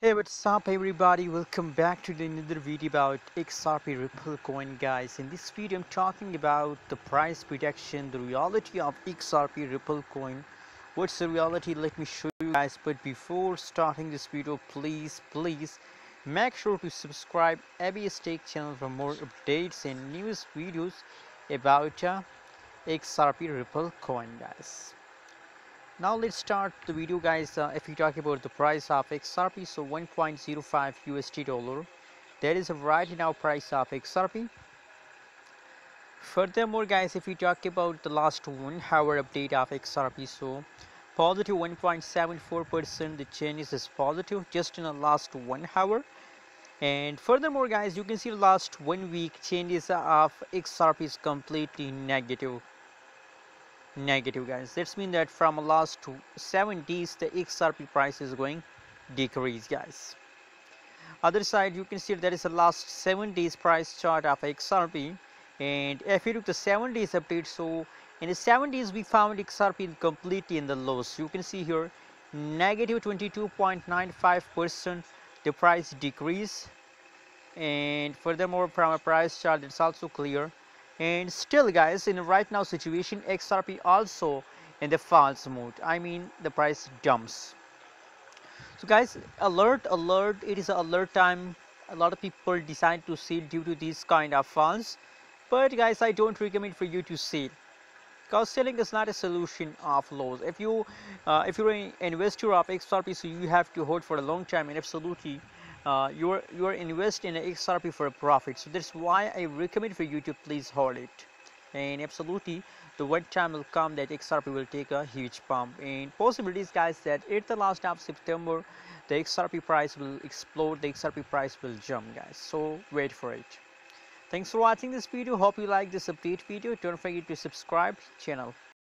Hey, what's up everybody, welcome back to another video about XRP Ripple coin. Guys, in this video I'm talking about the price prediction, the reality of XRP Ripple coin. What's the reality? Let me show you guys. But before starting this video, please make sure to subscribe ABS Tech channel for more updates and news videos about XRP Ripple coin, guys. Now let's start the video, guys. If we talk about the price of XRP, so 1.05 USD dollar, that is right now price of XRP. Furthermore, guys, if we talk about the last 1 hour update of XRP, so positive 1.74%, the change is positive just in the last 1 hour. And furthermore, guys, you can see the last 1 week changes of XRP is completely negative, guys. That's mean that from last 7 days the XRP price is going decrease, guys. Other side, you can see that is the last 7 days price chart of XRP. And if you look the 7 days update, so in the 7 days we found XRP completely in the lows. You can see here negative 22.95% the price decrease. And furthermore, from a price chart it's also clear. And still, guys, in right now situation, XRP also in the false mode. I mean, the price dumps. So, guys, alert! It is alert time. A lot of people decide to sell due to these kind of falls. But, guys, I don't recommend for you to sell, because selling is not a solution of loss. If you, if you're an investor of XRP, so you have to hold for a long time, and absolutely. You are invest in XRP for a profit, so that's why I recommend for you to please hold it. And absolutely, the one time will come that XRP will take a huge pump. And possibilities, guys, that at the last of September, the XRP price will explode. The XRP price will jump, guys. So wait for it. Thanks for watching this video. Hope you like this update video. Don't forget to subscribe channel.